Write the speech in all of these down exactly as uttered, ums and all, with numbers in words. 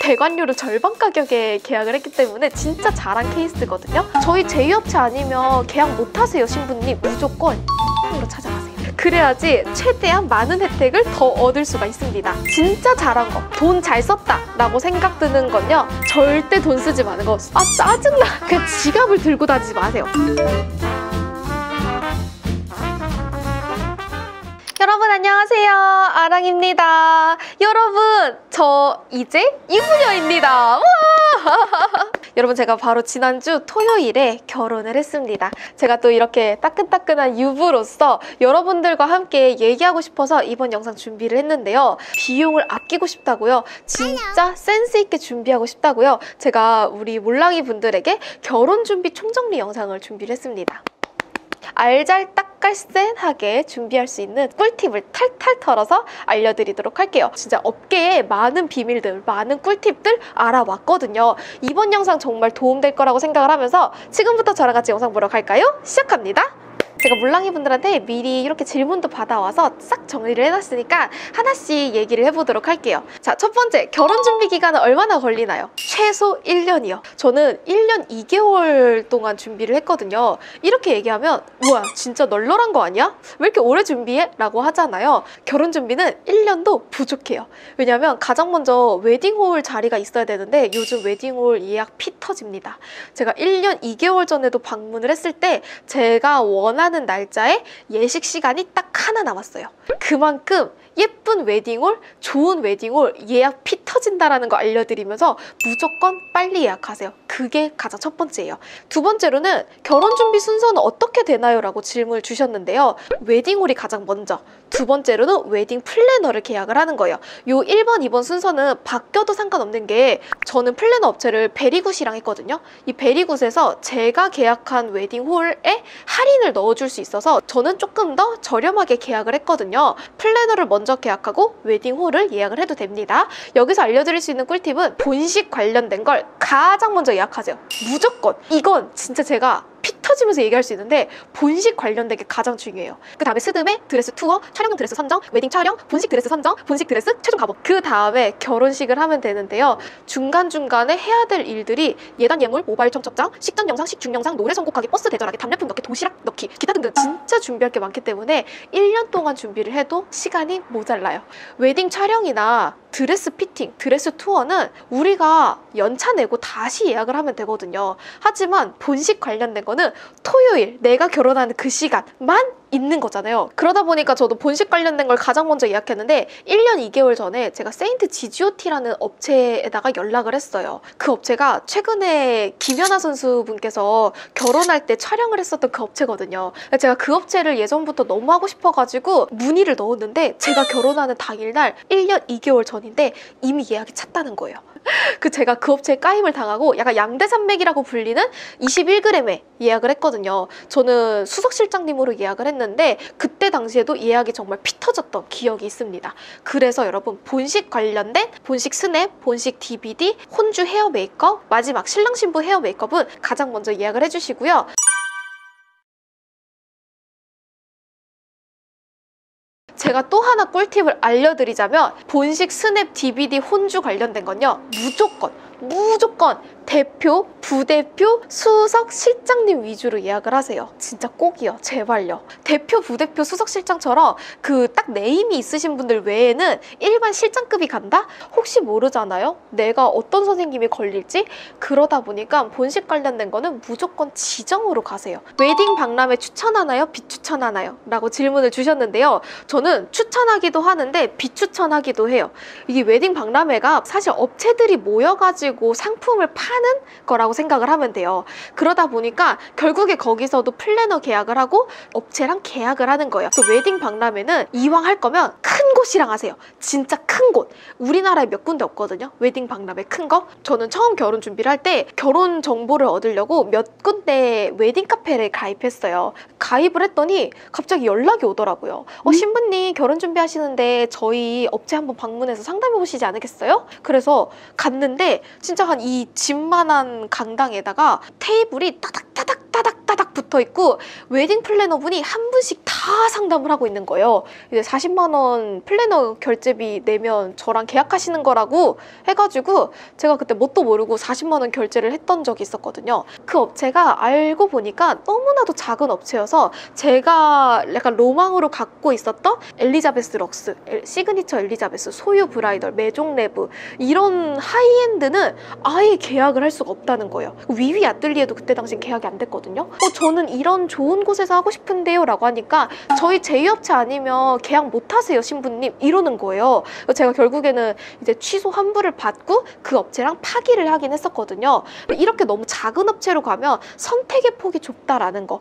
대관료를 절반 가격에 계약을 했기 때문에 진짜 잘한 케이스거든요. 저희 제휴업체 아니면 계약 못하세요. 신부님 무조건 으로 찾아가세요. 그래야지 최대한 많은 혜택을 더 얻을 수가 있습니다. 진짜 잘한 거, 돈 잘 썼다 라고 생각 드는 건요, 절대 돈 쓰지 마는 거. 아 짜증나. 그냥 지갑을 들고 다니지 마세요. 여러분 안녕하세요, 아랑입니다. 여러분 저 이제 이부녀입니다. 여러분 제가 바로 지난주 토요일에 결혼을 했습니다. 제가 또 이렇게 따끈따끈한 유부로서 여러분들과 함께 얘기하고 싶어서 이번 영상 준비를 했는데요. 비용을 아끼고 싶다고요, 진짜 센스 있게 준비하고 싶다고요, 제가 우리 몰랑이 분들에게 결혼 준비 총정리 영상을 준비를 했습니다. 알잘딱깔센하게 준비할 수 있는 꿀팁을 탈탈 털어서 알려드리도록 할게요. 진짜 업계에 많은 비밀들, 많은 꿀팁들 알아왔거든요. 이번 영상 정말 도움될 거라고 생각을 하면서 지금부터 저랑 같이 영상 보러 갈까요? 시작합니다. 제가 몰랑이 분들한테 미리 이렇게 질문도 받아와서 싹 정리를 해놨으니까 하나씩 얘기를 해보도록 할게요. 자, 첫 번째, 결혼 준비 기간은 얼마나 걸리나요? 최소 일 년이요. 저는 일 년 이 개월 동안 준비를 했거든요. 이렇게 얘기하면 우와 진짜 널널한 거 아니야? 왜 이렇게 오래 준비해? 라고 하잖아요. 결혼 준비는 일 년도 부족해요. 왜냐면 가장 먼저 웨딩홀 자리가 있어야 되는데 요즘 웨딩홀 예약 피 터집니다. 제가 일 년 이 개월 전에도 방문을 했을 때 제가 원하는 하는 날짜에 예식 시간이 딱 하나 남았어요. 그만큼 예쁜 웨딩홀, 좋은 웨딩홀 예약 피 터진다라는 거 알려드리면서 무조건 빨리 예약하세요. 그게 가장 첫 번째예요. 두 번째로는 결혼 준비 순서는 어떻게 되나요? 라고 질문을 주셨는데요. 웨딩홀이 가장 먼저, 두 번째로는 웨딩 플래너를 계약을 하는 거예요. 요 일 번, 이 번 순서는 바뀌어도 상관없는 게, 저는 플래너 업체를 베리굿이랑 했거든요. 이 베리굿에서 제가 계약한 웨딩홀에 할인을 넣어줄 수 있어서 저는 조금 더 저렴하게 계약을 했거든요. 플래너를 먼저 먼저 계약하고 웨딩홀을 예약을 해도 됩니다. 여기서 알려드릴 수 있는 꿀팁은 본식 관련된 걸 가장 먼저 예약하세요. 무조건. 이건 진짜 제가 피 터지면서 얘기할 수 있는데 본식 관련된 게 가장 중요해요. 그 다음에 스드메, 드레스 투어, 촬영 드레스 선정, 웨딩 촬영, 본식 드레스 선정, 본식 드레스 최종 가복. 그 다음에 결혼식을 하면 되는데요. 중간중간에 해야 될 일들이 예단 예물, 모바일 청첩장, 식전 영상, 식중 영상, 노래 선곡하기, 버스 대절하기, 답례품 넣기, 도시락 넣기, 기타 등등 진짜 준비할 게 많기 때문에 일 년 동안 준비를 해도 시간이 모자라요. 웨딩 촬영이나 드레스 피팅, 드레스 투어는 우리가 연차 내고 다시 예약을 하면 되거든요. 하지만 본식 관련된 거는 토요일, 내가 결혼하는 그 시간만 있는 거잖아요. 그러다 보니까 저도 본식 관련된 걸 가장 먼저 예약했는데 일 년 이 개월 전에 제가 세인트 지지오티라는 업체에다가 연락을 했어요. 그 업체가 최근에 김연아 선수분께서 결혼할 때 촬영을 했었던 그 업체거든요. 제가 그 업체를 예전부터 너무 하고 싶어가지고 문의를 넣었는데 제가 결혼하는 당일날 일 년 이 개월 전인데 이미 예약이 찼다는 거예요. 그 제가 그 업체에 까임을 당하고 약간 양대산맥이라고 불리는 이십일 그램에 예약을 했거든요. 저는 수석실장님으로 예약을 했는데 그때 당시에도 예약이 정말 피 터졌던 기억이 있습니다. 그래서 여러분 본식 관련된 본식 스냅, 본식 디비디, 혼주 헤어 메이크업, 마지막 신랑 신부 헤어 메이크업은 가장 먼저 예약을 해주시고요. 제가 또 하나 꿀팁을 알려드리자면 본식 스냅 디비디 혼주 관련된 건요, 무조건 무조건 대표, 부대표, 수석, 실장님 위주로 예약을 하세요. 진짜 꼭이요. 제발요. 대표, 부대표, 수석, 실장처럼 그 딱 네임이 있으신 분들 외에는 일반 실장급이 간다? 혹시 모르잖아요. 내가 어떤 선생님이 걸릴지? 그러다 보니까 본식 관련된 거는 무조건 지정으로 가세요. 웨딩 박람회 추천하나요? 비추천하나요? 라고 질문을 주셨는데요. 저는 추천하기도 하는데 비추천하기도 해요. 이게 웨딩 박람회가 사실 업체들이 모여가지고 상품을 파 하는 거라고 생각을 하면 돼요. 그러다 보니까 결국에 거기서도 플래너 계약을 하고 업체랑 계약을 하는 거예요. 또 웨딩 박람회는 이왕 할 거면 큰 곳이랑 하세요. 진짜 큰 곳. 우리나라에 몇 군데 없거든요. 웨딩 박람회 큰 거. 저는 처음 결혼 준비를 할 때 결혼 정보를 얻으려고 몇 군데 웨딩 카페를 가입했어요. 가입을 했더니 갑자기 연락이 오더라고요. 어, 신부님 결혼 준비하시는데 저희 업체 한번 방문해서 상담해 보시지 않겠어요? 그래서 갔는데 진짜 한 이 집 만한 강당에다가 테이블이 따닥따닥 따닥따닥 붙어있고 웨딩 플래너분이 한 분씩 다 상담을 하고 있는 거예요. 이제 사십만 원 플래너 결제비 내면 저랑 계약하시는 거라고 해가지고 제가 그때 뭣도 모르고 사십만 원 결제를 했던 적이 있었거든요. 그 업체가 알고 보니까 너무나도 작은 업체여서 제가 약간 로망으로 갖고 있었던 엘리자베스 럭스, 시그니처 엘리자베스, 소유 브라이덜, 메종레브 이런 하이엔드는 아예 계약을 할 수가 없다는 거예요. 위위 아뜰리에도 그때 당시 계약이 안 됐거든요. 어, 저는 이런 좋은 곳에서 하고 싶은데요 라고 하니까 저희 제휴업체 아니면 계약 못하세요 신부님 이러는 거예요. 제가 결국에는 이제 취소 환불을 받고 그 업체랑 파기를 하긴 했었거든요. 이렇게 너무 작은 업체로 가면 선택의 폭이 좁다라는 거,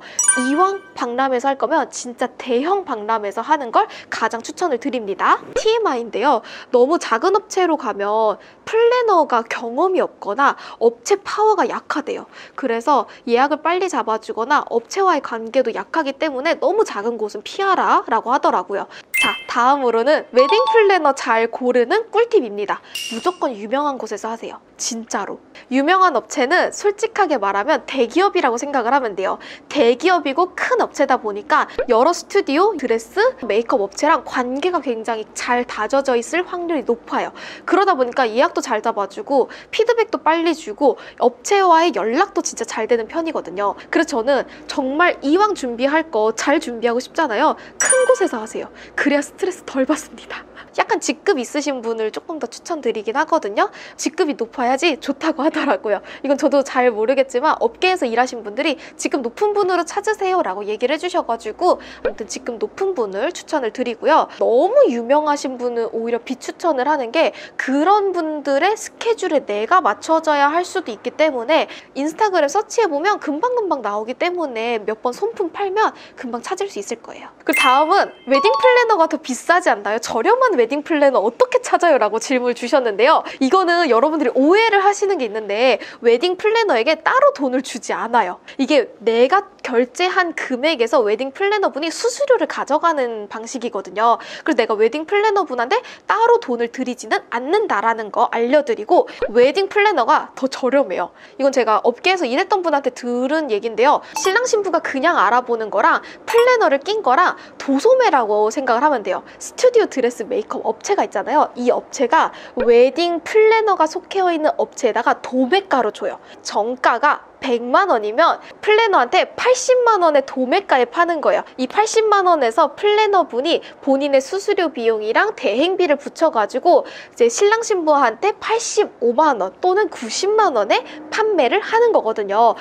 이왕 박람회에서 할 거면 진짜 대형 박람회에서 하는 걸 가장 추천을 드립니다. 티엠아이인데요, 너무 작은 업체로 가면 플래너가 경험이 없거나 업체 파워가 약하대요. 그래서 예약을 빨리 잡아주거나 업체와의 관계도 약하기 때문에 너무 작은 곳은 피하라 라고 하더라고요. 자, 다음으로는 웨딩 플래너 잘 고르는 꿀팁입니다. 무조건 유명한 곳에서 하세요. 진짜로. 유명한 업체는 솔직하게 말하면 대기업이라고 생각을 하면 돼요. 대기업이고 큰 업체다 보니까 여러 스튜디오, 드레스, 메이크업 업체랑 관계가 굉장히 잘 다져져 있을 확률이 높아요. 그러다 보니까 예약도 잘 잡아주고 피드백도 빨리 주고 업체와의 연락도 진짜 잘 되는 편이거든요. 그래서 저는 정말 이왕 준비할 거 잘 준비하고 싶잖아요. 큰 곳에서 하세요. 그래야 스트레스 덜 받습니다. 약간 직급 있으신 분을 조금 더 추천드리긴 하거든요. 직급이 높아야지 좋다고 하더라고요. 이건 저도 잘 모르겠지만 업계에서 일하신 분들이 직급 높은 분으로 찾으세요 라고 얘기를 해주셔가지고 아무튼 직급 높은 분을 추천을 드리고요. 너무 유명하신 분은 오히려 비추천을 하는 게 그런 분들의 스케줄에 내가 맞춰져야 할 수도 있기 때문에 인스타그램 서치해보면 금방금방 나오기 때문에 몇 번 손품 팔면 금방 찾을 수 있을 거예요. 그 다음은 웨딩 플래너가 더 비싸지 않나요? 저렴한 웨딩 플래너 어떻게 찾아요? 라고 질문을 주셨는데요. 이거는 여러분들이 오해를 하시는 게 있는데 웨딩 플래너에게 따로 돈을 주지 않아요. 이게 내가 결제한 금액에서 웨딩 플래너분이 수수료를 가져가는 방식이거든요. 그래서 내가 웨딩 플래너분한테 따로 돈을 드리지는 않는다라는 거 알려드리고, 웨딩 플래너가 더 저렴해요. 이건 제가 업계에서 일했던 분한테 들은 얘기인데요. 신랑 신부가 그냥 알아보는 거랑 플래너를 낀 거랑 도소매라고 생각을 하면 돼요. 스튜디오 드레스 메이크업 업체가 있잖아요. 이 업체가 웨딩 플래너가 속해 있는 업체에다가 도매가로 줘요. 정가가 백만 원이면 플래너한테 팔십만 원의 도매가에 파는 거예요. 이 팔십만 원에서 플래너분이 본인의 수수료 비용이랑 대행비를 붙여가지고 이제 신랑 신부한테 팔십오만 원 또는 구십만 원에 판매를 하는 거거든요.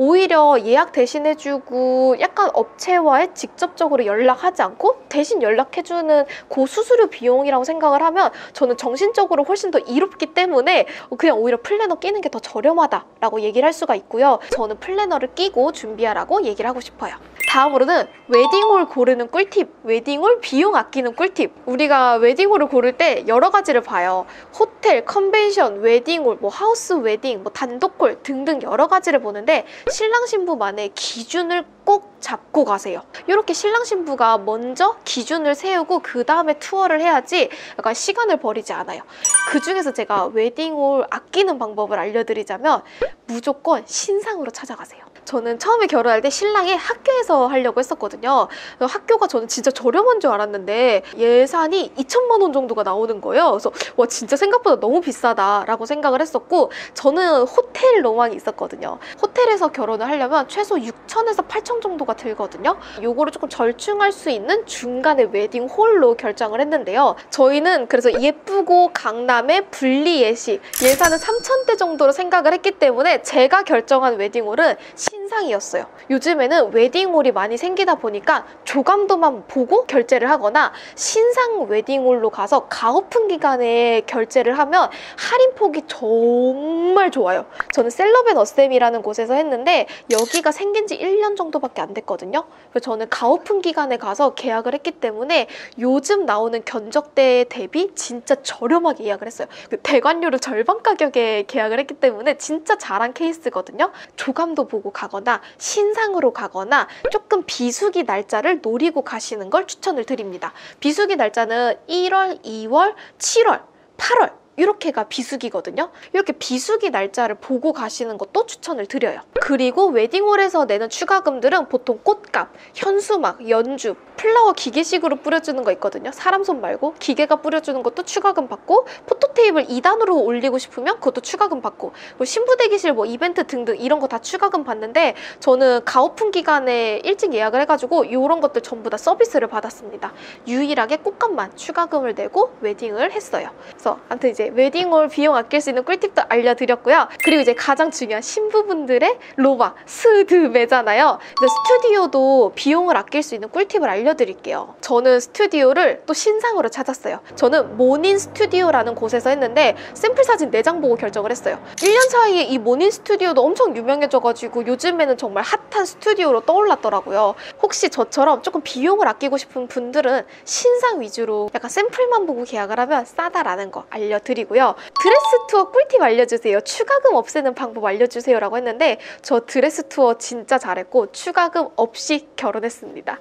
오히려 예약 대신해주고 약간 업체와의 직접적으로 연락하지 않고 대신 연락해주는 그 수수료 비용이라고 생각을 하면 저는 정신적으로 훨씬 더 이롭기 때문에 그냥 오히려 플래너 끼는 게 더 저렴하다라고 얘기를 할 수가 있고요. 저는 플래너를 끼고 준비하라고 얘기를 하고 싶어요. 다음으로는 웨딩홀 고르는 꿀팁, 웨딩홀 비용 아끼는 꿀팁. 우리가 웨딩홀을 고를 때 여러 가지를 봐요. 호텔, 컨벤션, 웨딩홀, 뭐 하우스 웨딩, 뭐 단독홀 등등 여러 가지를 보는데 신랑 신부만의 기준을 꼭 잡고 가세요. 이렇게 신랑 신부가 먼저 기준을 세우고 그 다음에 투어를 해야지 약간 시간을 버리지 않아요. 그 중에서 제가 웨딩홀 아끼는 방법을 알려드리자면 무조건 신상으로 찾아가세요. 저는 처음에 결혼할 때 신랑이 학교에서 하려고 했었거든요. 학교가 저는 진짜 저렴한 줄 알았는데 예산이 이천만 원 정도가 나오는 거예요. 그래서 와, 진짜 생각보다 너무 비싸다라고 생각을 했었고, 저는 호텔 로망이 있었거든요. 호텔에서 결혼을 하려면 최소 육천에서 팔천 정도가 들거든요. 요거를 조금 절충할 수 있는 중간의 웨딩 홀로 결정을 했는데요. 저희는 그래서 예쁘고 강남의 분리 예식, 예산은 삼천 대 정도로 생각을 했기 때문에 제가 결정한 웨딩홀은 신상이었어요. 요즘에는 웨딩홀이 많이 생기다 보니까 조감도만 보고 결제를 하거나 신상 웨딩홀로 가서 가오픈 기간에 결제를 하면 할인폭이 정말 좋아요. 저는 셀럽앤어셈이라는 곳에서 했는데 여기가 생긴 지 일 년 정도밖에 안 됐거든요. 그래서 저는 가오픈 기간에 가서 계약을 했기 때문에 요즘 나오는 견적대 대비 진짜 저렴하게 예약을 했어요. 대관료를 절반 가격에 계약을 했기 때문에 진짜 잘한 케이스거든요. 조감도 보고 가거나 신상으로 가거나 조금 비수기 날짜를 노리고 가시는 걸 추천을 드립니다. 비수기 날짜는 일월, 이월, 칠월, 팔월 이렇게가 비수기거든요. 이렇게 비수기 날짜를 보고 가시는 것도 추천을 드려요. 그리고 웨딩홀에서 내는 추가금들은 보통 꽃값, 현수막, 연주, 플라워 기계식으로 뿌려주는 거 있거든요. 사람 손 말고 기계가 뿌려주는 것도 추가금 받고, 포토테이블 이 단으로 올리고 싶으면 그것도 추가금 받고, 그리고 신부 대기실 뭐 이벤트 등등 이런 거 다 추가금 받는데, 저는 가오픈 기간에 일찍 예약을 해가지고 이런 것들 전부 다 서비스를 받았습니다. 유일하게 꽃값만 추가금을 내고 웨딩을 했어요. 그래서 아무튼 이제 웨딩홀 비용 아낄 수 있는 꿀팁도 알려드렸고요. 그리고 이제 가장 중요한 신부분들의 로망, 스드메잖아요. 근데 스튜디오도 비용을 아낄 수 있는 꿀팁을 알려드릴게요. 저는 스튜디오를 또 신상으로 찾았어요. 저는 모닌 스튜디오라는 곳에서 했는데 샘플 사진 네 장 보고 결정을 했어요. 일 년 사이에 이 모닌 스튜디오도 엄청 유명해져가지고 요즘에는 정말 핫한 스튜디오로 떠올랐더라고요. 혹시 저처럼 조금 비용을 아끼고 싶은 분들은 신상 위주로 약간 샘플만 보고 계약을 하면 싸다라는 거 알려드리고요. 드레스 투어 꿀팁 알려주세요, 추가금 없애는 방법 알려주세요 라고 했는데, 저 드레스 투어 진짜 잘했고 추가금 없이 결혼했습니다.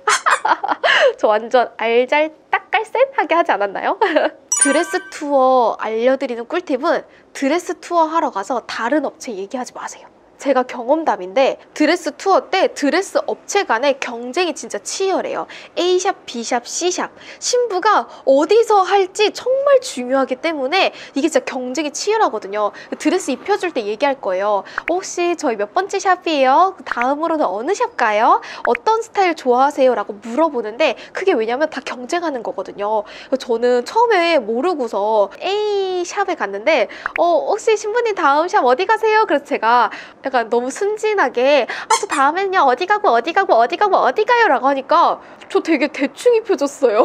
저 완전 알잘딱깔센하게 하지 않았나요? 드레스 투어 알려드리는 꿀팁은 드레스 투어 하러 가서 다른 업체 얘기하지 마세요. 제가 경험담인데 드레스 투어 때 드레스 업체 간의 경쟁이 진짜 치열해요. A샵, B샵, C샵, 신부가 어디서 할지 정말 중요하기 때문에 이게 진짜 경쟁이 치열하거든요. 드레스 입혀줄 때 얘기할 거예요. 혹시 저희 몇 번째 샵이에요? 다음으로는 어느 샵 가요? 어떤 스타일 좋아하세요? 라고 물어보는데, 그게 왜냐면 다 경쟁하는 거거든요. 저는 처음에 모르고서 A샵에 갔는데 어 혹시 신부님 다음 샵 어디 가세요? 그래서 제가 약간 너무 순진하게 아 저 다음에는요 어디 가고 어디 가고 어디 가고 어디 가요 라고 하니까 저 되게 대충 입혀줬어요.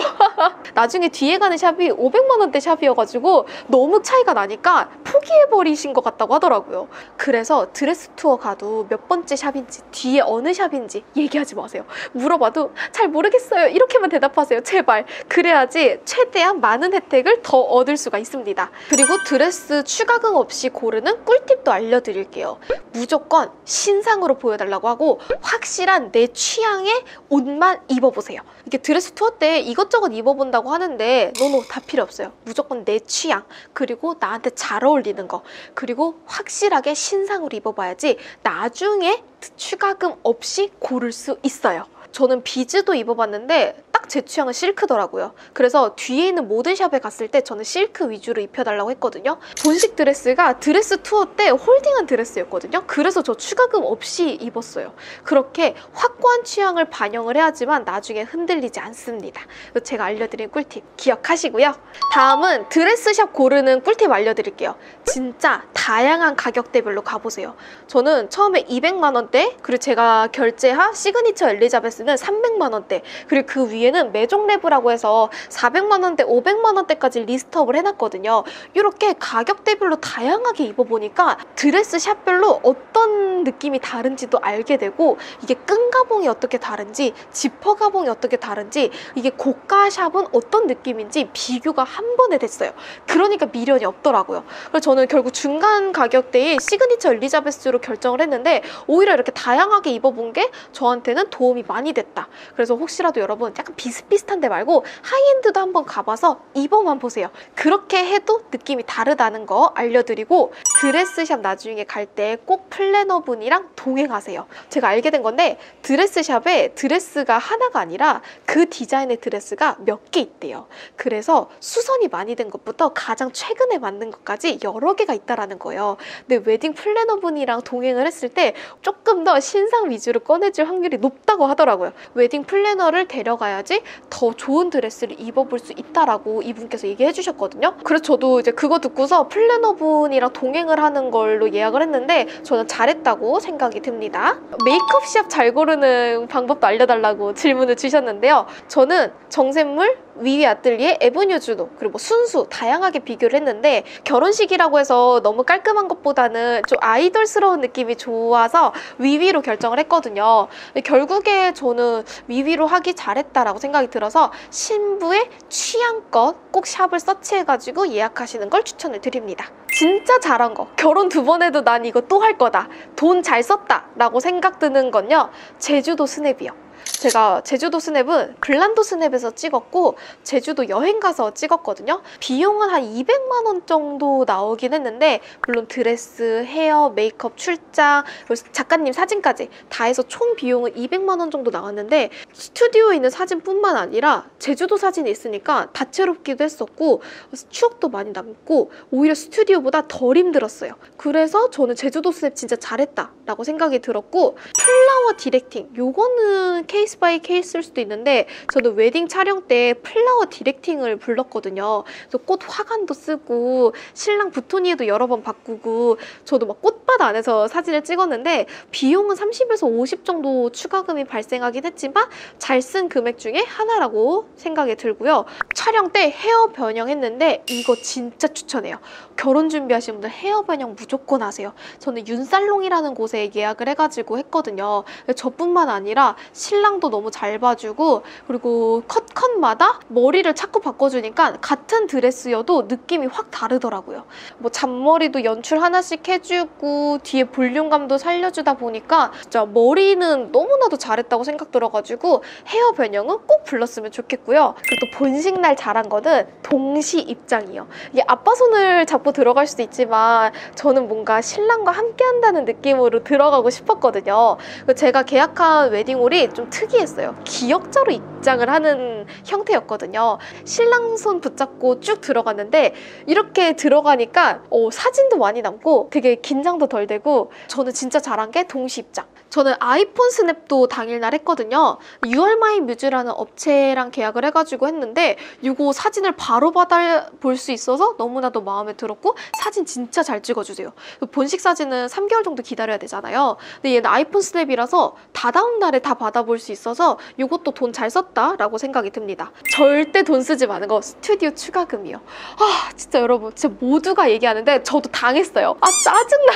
나중에 뒤에 가는 샵이 오백만 원대 샵이어가지고 너무 차이가 나니까 포기해버리신 것 같다고 하더라고요. 그래서 드레스 투어 가도 몇 번째 샵인지 뒤에 어느 샵인지 얘기하지 마세요. 물어봐도 잘 모르겠어요 이렇게만 대답하세요, 제발. 그래야지 최대한 많은 혜택을 더 얻을 수가 있습니다. 그리고 드레스 추가금 없이 고르는 꿀팁도 알려드릴게요. 무조건 신상으로 보여달라고 하고 확실한 내 취향의 옷만 입어보세요. 이게 드레스 투어 때 이것저것 입어본다고 하는데 노노 다 필요 없어요. 무조건 내 취향, 그리고 나한테 잘 어울리는 거, 그리고 확실하게 신상으로 입어봐야지 나중에 추가금 없이 고를 수 있어요. 저는 비즈도 입어봤는데 딱 제 취향은 실크더라고요. 그래서 뒤에 있는 모든 샵에 갔을 때 저는 실크 위주로 입혀달라고 했거든요. 본식 드레스가 드레스 투어 때 홀딩한 드레스였거든요. 그래서 저 추가금 없이 입었어요. 그렇게 확고한 취향을 반영을 해야지만 나중에 흔들리지 않습니다. 제가 알려드린 꿀팁 기억하시고요. 다음은 드레스샵 고르는 꿀팁 알려드릴게요. 진짜 다양한 가격대별로 가보세요. 저는 처음에 이백만 원대, 그리고 제가 결제한 시그니처 엘리자베스 는 삼백만 원대, 그리고 그 위에는 메종레브라고 해서 사백만 원대, 오백만 원대까지 리스트업을 해놨거든요. 이렇게 가격대별로 다양하게 입어보니까 드레스 샵별로 어떤 느낌이 다른지도 알게 되고, 이게 끈 가봉이 어떻게 다른지, 지퍼 가봉이 어떻게 다른지, 이게 고가 샵은 어떤 느낌인지 비교가 한 번에 됐어요. 그러니까 미련이 없더라고요. 그래서 저는 결국 중간 가격대인 시그니처 엘리자베스로 결정을 했는데 오히려 이렇게 다양하게 입어본 게 저한테는 도움이 많이 됐다. 그래서 혹시라도 여러분 약간 비슷비슷한 데 말고 하이엔드도 한번 가봐서 입어만 보세요. 그렇게 해도 느낌이 다르다는 거 알려드리고, 드레스샵 나중에 갈 때 꼭 플래너분이랑 동행하세요. 제가 알게 된 건데 드레스샵에 드레스가 하나가 아니라 그 디자인의 드레스가 몇 개 있대요. 그래서 수선이 많이 된 것부터 가장 최근에 만든 것까지 여러 개가 있다라는 거예요. 근데 웨딩 플래너분이랑 동행을 했을 때 조금 더 신상 위주로 꺼내줄 확률이 높다고 하더라고요. 웨딩 플래너를 데려가야지 더 좋은 드레스를 입어볼 수 있다라고 이분께서 얘기해 주셨거든요. 그래서 저도 이제 그거 듣고서 플래너분이랑 동행을 하는 걸로 예약을 했는데 저는 잘했다고 생각이 듭니다. 메이크업 시합 잘 고르는 방법도 알려달라고 질문을 주셨는데요. 저는 정샘물, 위위 아뜰리에, 에브뉴 주도, 그리고 뭐 순수 다양하게 비교를 했는데, 결혼식이라고 해서 너무 깔끔한 것보다는 좀 아이돌스러운 느낌이 좋아서 위위로 결정을 했거든요. 근데 결국에 저는 위위로 하기 잘했다라고 생각이 들어서 신부의 취향껏 꼭 샵을 서치해가지고 예약하시는 걸 추천을 드립니다. 진짜 잘한 거, 결혼 두 번 해도 난 이거 또 할 거다, 돈 잘 썼다 라고 생각 드는 건요 제주도 스냅이요. 제가 제주도 스냅은 글란도 스냅에서 찍었고 제주도 여행 가서 찍었거든요. 비용은 한 이백만 원 정도 나오긴 했는데 물론 드레스, 헤어, 메이크업, 출장, 작가님 사진까지 다 해서 총 비용은 이백만 원 정도 나왔는데 스튜디오에 있는 사진뿐만 아니라 제주도 사진이 있으니까 다채롭기도 했었고 추억도 많이 남고 오히려 스튜디오보다 덜 힘들었어요. 그래서 저는 제주도 스냅 진짜 잘했다 라고 생각이 들었고, 플라워 디렉팅 요거는 케이스 바이 케이스일 수도 있는데 저는 웨딩 촬영 때 플라워 디렉팅을 불렀거든요. 그래서 꽃 화관도 쓰고 신랑 부토니에도 여러 번 바꾸고 저도 막 꽃밭 안에서 사진을 찍었는데 비용은 삼십에서 오십 정도 추가금이 발생하긴 했지만 잘 쓴 금액 중에 하나라고 생각이 들고요. 촬영 때 헤어 변형했는데 이거 진짜 추천해요. 결혼 준비하시는 분들 헤어 변형 무조건 하세요. 저는 윤살롱이라는 곳에 예약을 해가지고 했거든요. 저뿐만 아니라 신랑도 너무 잘 봐주고 그리고 컷컷마다 머리를 자꾸 바꿔주니까 같은 드레스여도 느낌이 확 다르더라고요. 뭐 잔머리도 연출 하나씩 해주고 뒤에 볼륨감도 살려주다 보니까 진짜 머리는 너무나도 잘했다고 생각 들어가지고 헤어 변형은 꼭 불렀으면 좋겠고요. 그리고 또 본식날 잘한 거는 동시 입장이요. 이게 아빠 손을 잡고 들어갈 수도 있지만 저는 뭔가 신랑과 함께 한다는 느낌으로 들어가고 싶었거든요. 제가 계약한 웨딩홀이 좀 특이했어요. 기역자로 입장을 하는 형태였거든요. 신랑 손 붙잡고 쭉 들어갔는데 이렇게 들어가니까 어, 사진도 많이 남고 되게 긴장도 덜 되고 저는 진짜 잘한 게 동시 입장. 저는 아이폰 스냅도 당일날 했거든요. 유얼마이뮤즈라는 업체랑 계약을 해가지고 했는데 이거 사진을 바로 받아 볼 수 있어서 너무나도 마음에 들었고 사진 진짜 잘 찍어주세요. 본식 사진은 삼 개월 정도 기다려야 되잖아요. 근데 얘는 아이폰 스냅이라서 다다음 날에 다 받아볼 수 있어서 이것도 돈 잘 썼다라고 생각이 듭니다. 절대 돈 쓰지 마는 거 스튜디오 추가금이요. 아 진짜 여러분 진짜 모두가 얘기하는데 저도 당했어요. 아 짜증나.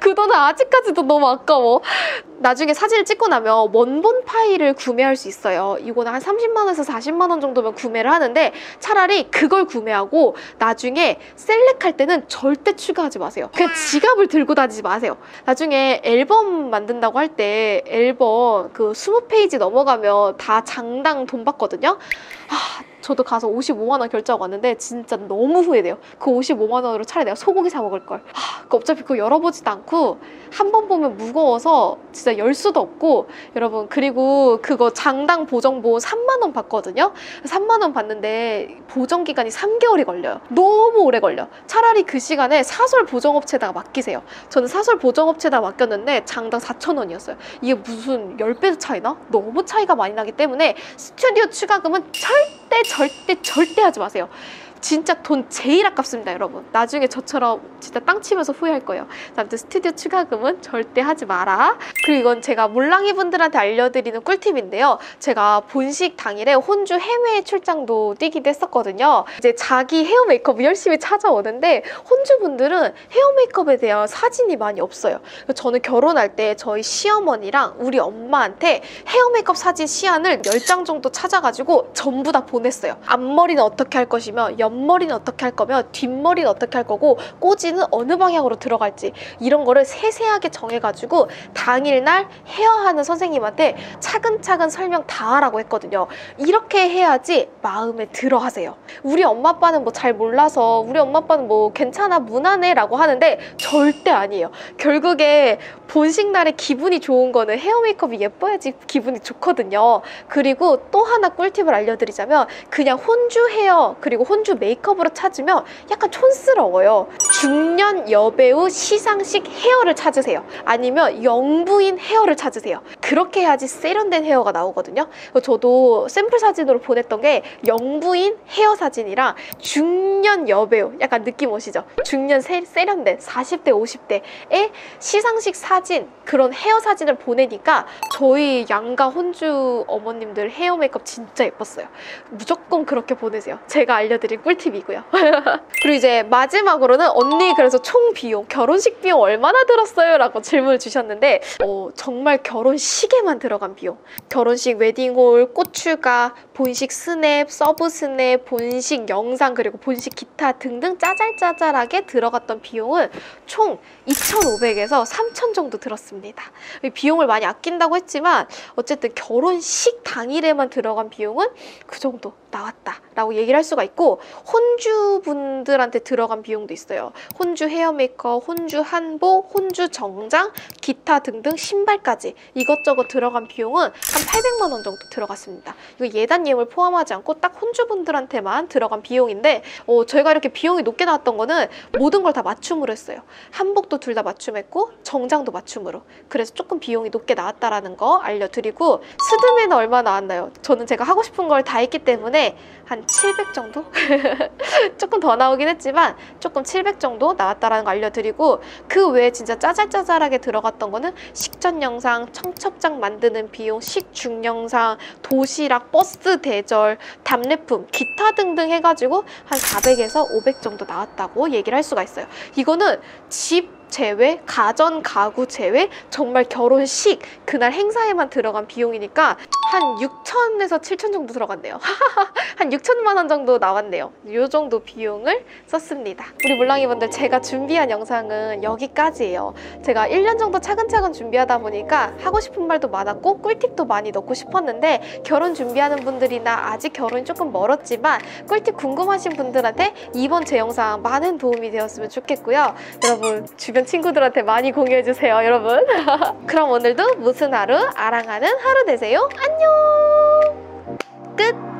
그 돈은 아직까지도 너무 아까워. 나중에 사진을 찍고 나면 원본 파일을 구매할 수 있어요. 이거는 한 삼십만 원에서 사십만 원 정도면 구매를 하는데 차라리 그걸 구매하고 나중에 셀렉할 때는 절대 추가하지 마세요. 그냥 지갑을 들고 다니지 마세요. 나중에 앨범 만든다고 할 때 앨범 그 이십 페이지 넘어가면 다 장당 돈 받거든요. 아, 저도 가서 오십오만 원 결제하고 왔는데 진짜 너무 후회돼요. 그 오십오만 원으로 차라리 내가 소고기 사 먹을 걸. 아, 어차피 그거 열어보지도 않고 한 번 보면 무거워서 진짜 열 수도 없고. 여러분 그리고 그거 장당 보정보험 삼만 원 받거든요. 삼만 원 받는데 보정기간이 삼 개월이 걸려요. 너무 오래 걸려. 차라리 그 시간에 사설 보정업체에다가 맡기세요. 저는 사설 보정업체에다 맡겼는데 장당 사천 원이었어요. 이게 무슨 열 배도 차이나? 너무 차이가 많이 나기 때문에 스튜디오 추가금은 절대 절대 절대 하지 마세요. 진짜 돈 제일 아깝습니다, 여러분. 나중에 저처럼 진짜 땅 치면서 후회할 거예요. 아무튼 스튜디오 추가금은 절대 하지 마라. 그리고 이건 제가 몰랑이 분들한테 알려드리는 꿀팁인데요. 제가 본식 당일에 혼주 해외 출장도 뛰기도 했었거든요. 이제 자기 헤어 메이크업을 열심히 찾아오는데 혼주 분들은 헤어 메이크업에 대한 사진이 많이 없어요. 저는 결혼할 때 저희 시어머니랑 우리 엄마한테 헤어 메이크업 사진 시안을 열 장 정도 찾아가지고 전부 다 보냈어요. 앞머리는 어떻게 할 것이며 옆머리는 어떻게 할 거며 뒷머리는 어떻게 할 거고 꼬지는 어느 방향으로 들어갈지 이런 거를 세세하게 정해가지고 당일날 헤어하는 선생님한테 차근차근 설명 다 하라고 했거든요. 이렇게 해야지 마음에 들어 하세요. 우리 엄마 아빠는 뭐 잘 몰라서 우리 엄마 아빠는 뭐 괜찮아 무난해 라고 하는데 절대 아니에요. 결국에 본식날에 기분이 좋은 거는 헤어 메이크업이 예뻐야지 기분이 좋거든요. 그리고 또 하나 꿀팁을 알려드리자면 그냥 혼주 헤어 그리고 혼주 메이크업으로 찾으면 약간 촌스러워요. 중년 여배우 시상식 헤어를 찾으세요. 아니면 영부인 헤어를 찾으세요. 그렇게 해야지 세련된 헤어가 나오거든요. 저도 샘플 사진으로 보냈던 게 영부인 헤어 사진이랑 중년 여배우 약간 느낌 오시죠? 중년 세, 세련된 사십 대 오십 대의 시상식 사진 그런 헤어 사진을 보내니까 저희 양가 혼주 어머님들 헤어 메이크업 진짜 예뻤어요. 무조건 그렇게 보내세요. 제가 알려드린 꿀팁 꿀팁이고요. 그리고 이제 마지막으로는 언니 그래서 총 비용, 결혼식 비용 얼마나 들었어요? 라고 질문을 주셨는데 어, 정말 결혼식에만 들어간 비용, 결혼식 웨딩홀, 꽃추가, 본식 스냅, 서브 스냅, 본식 영상, 그리고 본식 기타 등등 짜잘짜잘하게 들어갔던 비용은 총 이천오백에서 삼천 정도 들었습니다. 비용을 많이 아낀다고 했지만 어쨌든 결혼식 당일에만 들어간 비용은 그 정도 나왔다라고 얘기를 할 수가 있고, 혼주 분들한테 들어간 비용도 있어요. 혼주 헤어메이커, 혼주 한복, 혼주 정장, 기타 등등 신발까지 이것저것 들어간 비용은 한 팔백만 원 정도 들어갔습니다. 이거 예단 예물 포함하지 않고 딱 혼주 분들한테만 들어간 비용인데 어, 저희가 이렇게 비용이 높게 나왔던 거는 모든 걸 다 맞춤으로 했어요. 한복도 둘 다 맞춤했고 정장도 맞춤으로. 그래서 조금 비용이 높게 나왔다라는 거 알려드리고, 스드메는 얼마 나왔나요? 저는 제가 하고 싶은 걸 다 했기 때문에 한 칠백 정도? 조금 더 나오긴 했지만 조금 칠백 정도 나왔다라는 거 알려드리고, 그 외에 진짜 짜잘짜잘하게 들어갔던 거는 식전 영상, 청첩장 만드는 비용, 식중 영상, 도시락, 버스 대절, 답례품, 기타 등등 해가지고 한 사백에서 오백 정도 나왔다고 얘기를 할 수가 있어요. 이거는 집 제외, 가전, 가구 제외, 정말 결혼식 그날 행사에만 들어간 비용이니까 한 육천에서 칠천 정도 들어갔네요. 한 육천만 원 정도 나왔네요. 이 정도 비용을 썼습니다. 우리 물랑이분들, 제가 준비한 영상은 여기까지예요. 제가 일 년 정도 차근차근 준비하다 보니까 하고 싶은 말도 많았고 꿀팁도 많이 넣고 싶었는데, 결혼 준비하는 분들이나 아직 결혼이 조금 멀었지만 꿀팁 궁금하신 분들한테 이번 제 영상 많은 도움이 되었으면 좋겠고요. 여러분, 주변 친구들한테 많이 공유해주세요, 여러분. 그럼 오늘도 무슨 하루? 아랑하는 하루 되세요. 안녕. 끝.